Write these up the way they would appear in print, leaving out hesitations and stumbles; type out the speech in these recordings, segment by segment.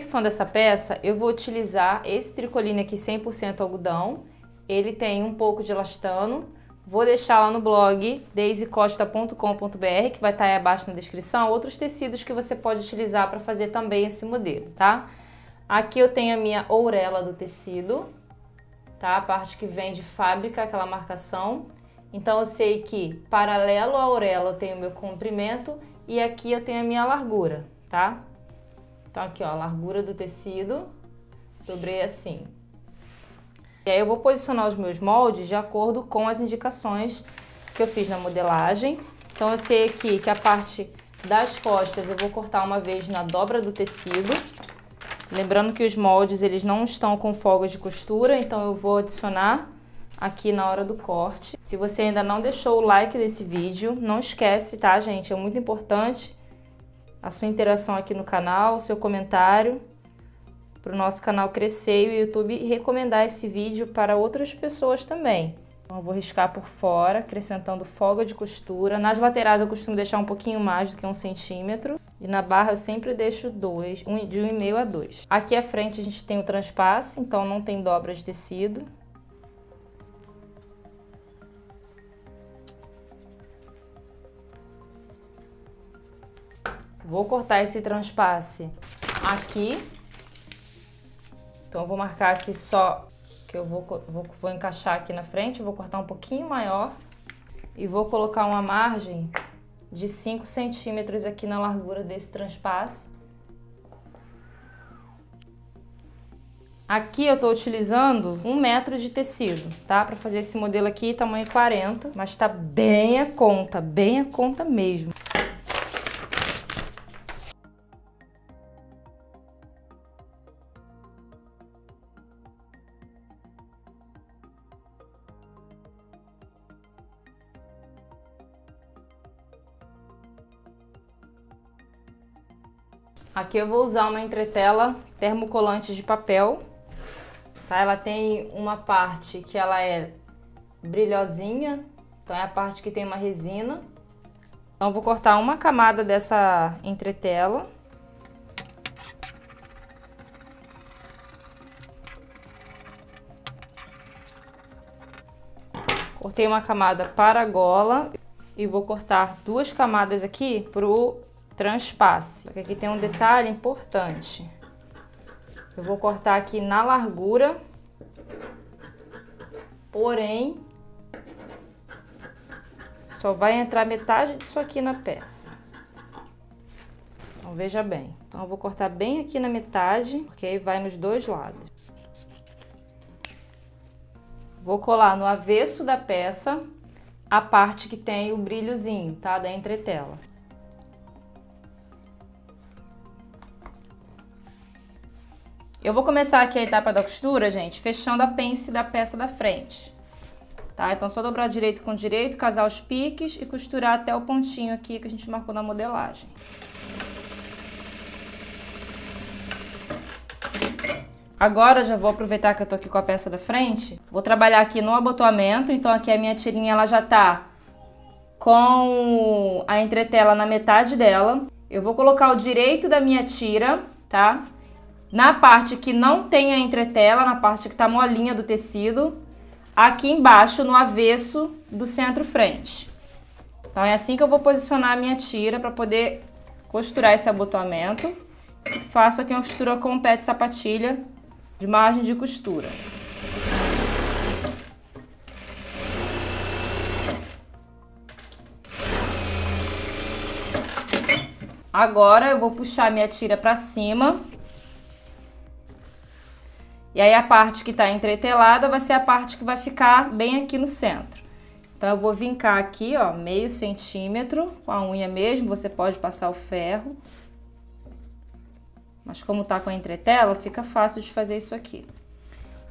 confecção dessa peça, eu vou utilizar esse tricoline aqui 100% algodão. Ele tem um pouco de elastano. Vou deixar lá no blog daysecosta.com.br, que vai estar aí abaixo na descrição, outros tecidos que você pode utilizar para fazer também esse modelo, tá? Aqui eu tenho a minha ourela do tecido, tá? A parte que vem de fábrica, aquela marcação. Então eu sei que paralelo à ourela eu tenho o meu comprimento e aqui eu tenho a minha largura, tá? Então aqui, ó, a largura do tecido, dobrei assim. E aí eu vou posicionar os meus moldes de acordo com as indicações que eu fiz na modelagem. Então eu sei aqui que a parte das costas eu vou cortar uma vez na dobra do tecido. Lembrando que os moldes eles não estão com folgas de costura, então eu vou adicionar aqui na hora do corte. Se você ainda não deixou o like desse vídeo, não esquece, tá, gente? É muito importante a sua interação aqui no canal, o seu comentário, para o nosso canal crescer e o YouTube recomendar esse vídeo para outras pessoas também. Então, eu vou riscar por fora, acrescentando folga de costura. Nas laterais eu costumo deixar um pouquinho mais do que 1 cm. E na barra eu sempre deixo de 1,5 a 2. Aqui à frente a gente tem o transpasse, então não tem dobra de tecido. Vou cortar esse transpasse aqui. Então eu vou marcar aqui só, que eu vou encaixar aqui na frente, vou cortar um pouquinho maior e vou colocar uma margem de 5 centímetros aqui na largura desse transpasse. Aqui eu tô utilizando 1 metro de tecido, tá? Pra fazer esse modelo aqui, tamanho 40, mas tá bem a conta mesmo. Aqui eu vou usar uma entretela termocolante de papel, tá? Ela tem uma parte que ela é brilhosinha, então é a parte que tem uma resina. Então eu vou cortar uma camada dessa entretela. Cortei uma camada para a gola e vou cortar 2 camadas aqui pro transpasse. Só que aqui tem um detalhe importante. Eu vou cortar aqui na largura, porém, só vai entrar metade disso aqui na peça. Então veja bem. Então eu vou cortar bem aqui na metade, porque aí vai nos 2 lados. Vou colar no avesso da peça a parte que tem o brilhozinho, tá? Da entretela. Eu vou começar aqui a etapa da costura, gente, fechando a pence da peça da frente, tá? Então, só dobrar direito com direito, casar os piques e costurar até o pontinho aqui que a gente marcou na modelagem. Agora, já vou aproveitar que eu tô aqui com a peça da frente, vou trabalhar aqui no abotoamento. Então, aqui a minha tirinha, ela já tá com a entretela na metade dela. Eu vou colocar o direito da minha tira, tá? Na parte que não tem a entretela, na parte que tá molinha do tecido, aqui embaixo, no avesso do centro-frente. Então é assim que eu vou posicionar a minha tira para poder costurar esse abotoamento. Faço aqui uma costura com o pé de sapatilha de margem de costura. Agora eu vou puxar minha tira para cima. E aí a parte que tá entretelada vai ser a parte que vai ficar bem aqui no centro. Então eu vou vincar aqui, ó, 0,5 cm, com a unha mesmo, você pode passar o ferro. Mas como tá com a entretela, fica fácil de fazer isso aqui.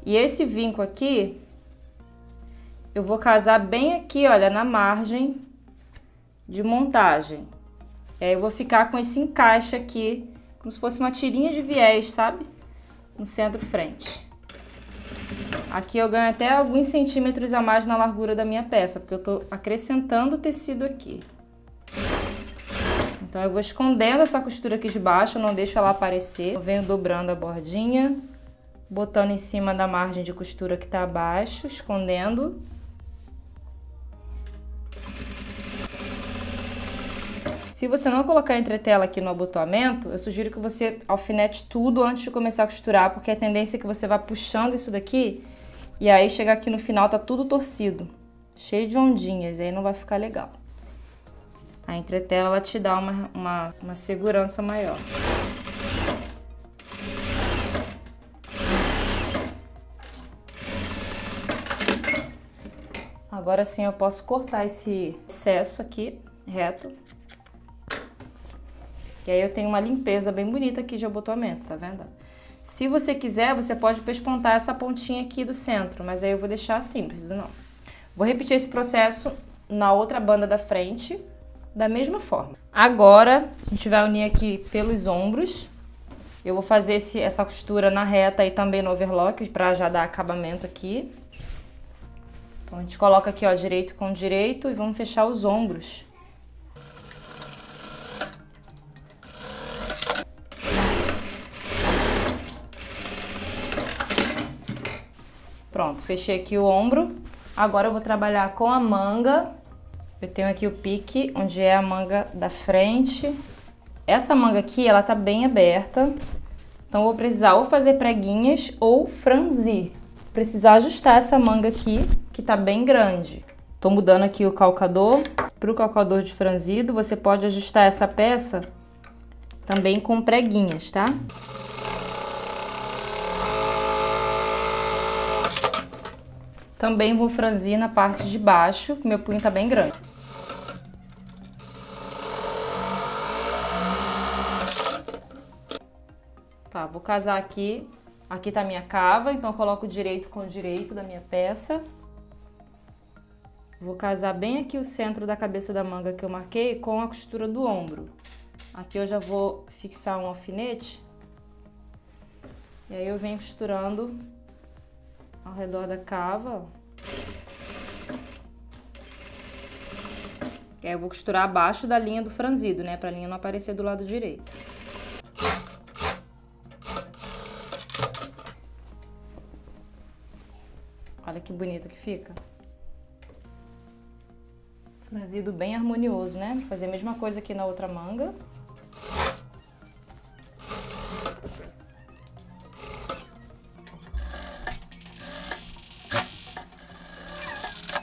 E esse vinco aqui, eu vou casar bem aqui, olha, na margem de montagem. E aí eu vou ficar com esse encaixe aqui, como se fosse uma tirinha de viés, sabe? No centro-frente. Aqui eu ganho até alguns centímetros a mais na largura da minha peça, porque eu tô acrescentando o tecido aqui. Então eu vou escondendo essa costura aqui de baixo, não deixo ela aparecer. Eu venho dobrando a bordinha, botando em cima da margem de costura que tá abaixo, escondendo. Se você não colocar a entretela aqui no abotoamento, eu sugiro que você alfinete tudo antes de começar a costurar, porque a tendência é que você vá puxando isso daqui e aí chegar aqui no final tá tudo torcido, cheio de ondinhas, aí não vai ficar legal. A entretela ela te dá uma segurança maior. Agora sim eu posso cortar esse excesso aqui, reto. E aí eu tenho uma limpeza bem bonita aqui de abotoamento, tá vendo? Se você quiser, você pode pespontar essa pontinha aqui do centro, mas aí eu vou deixar assim, não preciso não. Vou repetir esse processo na outra banda da frente, da mesma forma. Agora, a gente vai unir aqui pelos ombros. Eu vou fazer essa costura na reta e também no overlock, pra já dar acabamento aqui. Então a gente coloca aqui, ó, direito com direito e vamos fechar os ombros. Pronto, fechei aqui o ombro. Agora eu vou trabalhar com a manga. Eu tenho aqui o pique, onde é a manga da frente. Essa manga aqui, ela tá bem aberta. Então eu vou precisar ou fazer preguinhas ou franzir. Vou precisar ajustar essa manga aqui, que tá bem grande. Tô mudando aqui o calcador pro calcador de franzido. Você pode ajustar essa peça também com preguinhas, tá? Também vou franzir na parte de baixo, que meu punho tá bem grande. Tá, vou casar aqui. Aqui tá a minha cava, então eu coloco o direito com o direito da minha peça. Vou casar bem aqui o centro da cabeça da manga que eu marquei com a costura do ombro. Aqui eu já vou fixar um alfinete. E aí eu venho costurando ao redor da cava, e aí eu vou costurar abaixo da linha do franzido, né, pra linha não aparecer do lado direito. Olha que bonito que fica. Franzido bem harmonioso, né? Vou fazer a mesma coisa aqui na outra manga.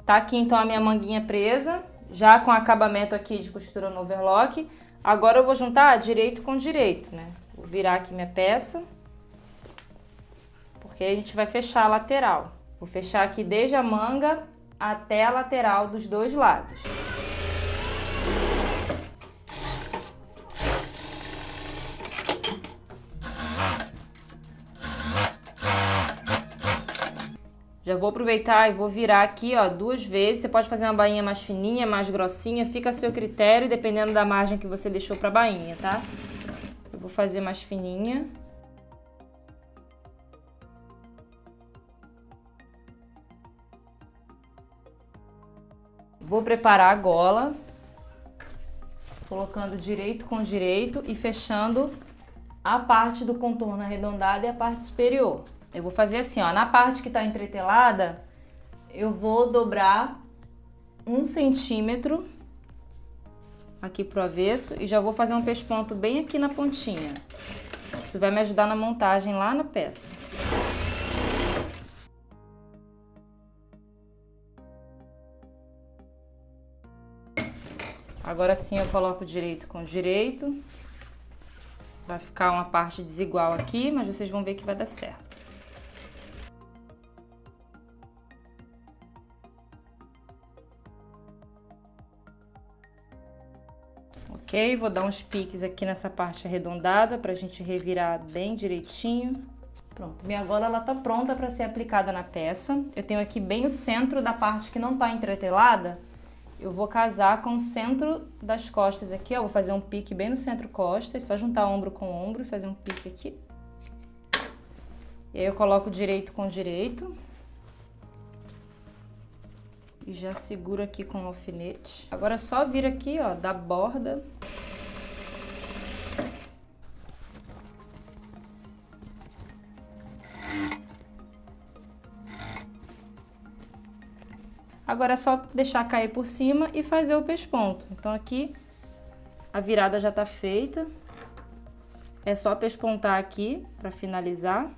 Tá aqui então a minha manguinha presa, já com acabamento aqui de costura no overlock. Agora eu vou juntar direito com direito, né? Vou virar aqui minha peça, porque a gente vai fechar a lateral. Vou fechar aqui desde a manga até a lateral dos dois lados. Já vou aproveitar e vou virar aqui, ó, duas vezes. Você pode fazer uma bainha mais fininha, mais grossinha, fica a seu critério, dependendo da margem que você deixou pra bainha, tá? Eu vou fazer mais fininha. Vou preparar a gola, colocando direito com direito e fechando a parte do contorno arredondado e a parte superior. Eu vou fazer assim, ó, na parte que tá entretelada, eu vou dobrar 1 cm aqui pro avesso e já vou fazer um pesponto bem aqui na pontinha. Isso vai me ajudar na montagem lá na peça. Agora sim eu coloco direito com direito. Vai ficar uma parte desigual aqui, mas vocês vão ver que vai dar certo. Ok, vou dar uns piques aqui nessa parte arredondada pra gente revirar bem direitinho. Pronto, minha gola ela tá pronta pra ser aplicada na peça. Eu tenho aqui bem o centro da parte que não tá entretelada. Eu vou casar com o centro das costas aqui, ó. Vou fazer um pique bem no centro costas, só juntar ombro com ombro e fazer um pique aqui. E aí eu coloco direito com direito. E já seguro aqui com o alfinete. Agora é só vir aqui, ó, da borda Agora é só deixar cair por cima e fazer o pesponto. Então aqui a virada já tá feita. É só pespontar aqui para finalizar.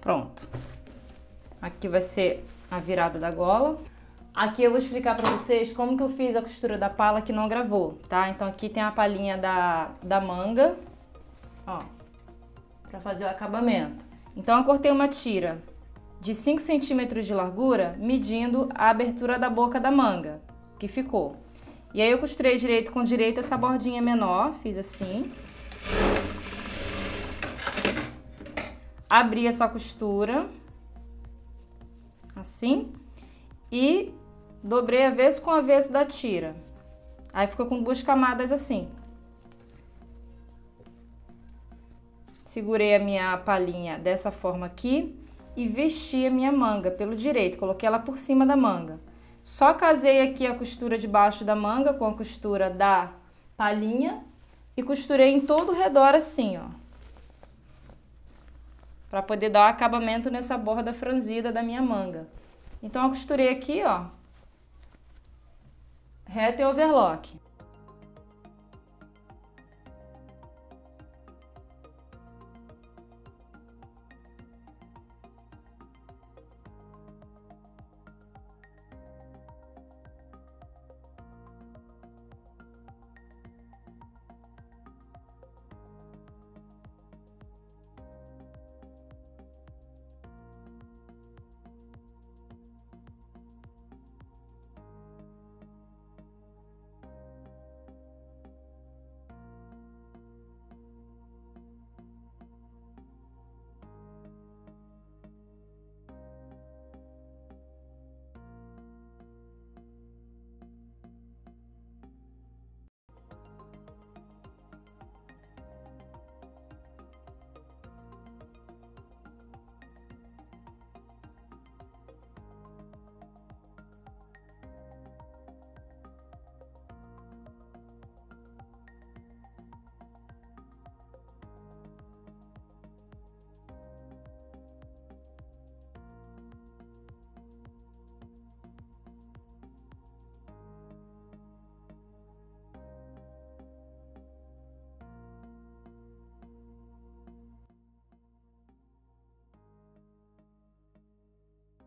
Pronto. Aqui vai ser a virada da gola. Aqui eu vou explicar pra vocês como que eu fiz a costura da pala que não gravou, tá? Então aqui tem a palhinha da manga, ó, pra fazer o acabamento. Então eu cortei uma tira de 5 cm de largura, medindo a abertura da boca da manga, que ficou. E aí eu costurei direito com direito essa bordinha menor, fiz assim. Abri essa costura, assim, e dobrei avesso com avesso da tira. Aí ficou com 2 camadas assim. Segurei a minha palhinha dessa forma aqui e vesti a minha manga pelo direito, coloquei ela por cima da manga. Só casei aqui a costura de baixo da manga com a costura da palhinha e costurei em todo o redor assim, ó, para poder dar o acabamento nessa borda franzida da minha manga. Então eu costurei aqui, ó, reta e overlock.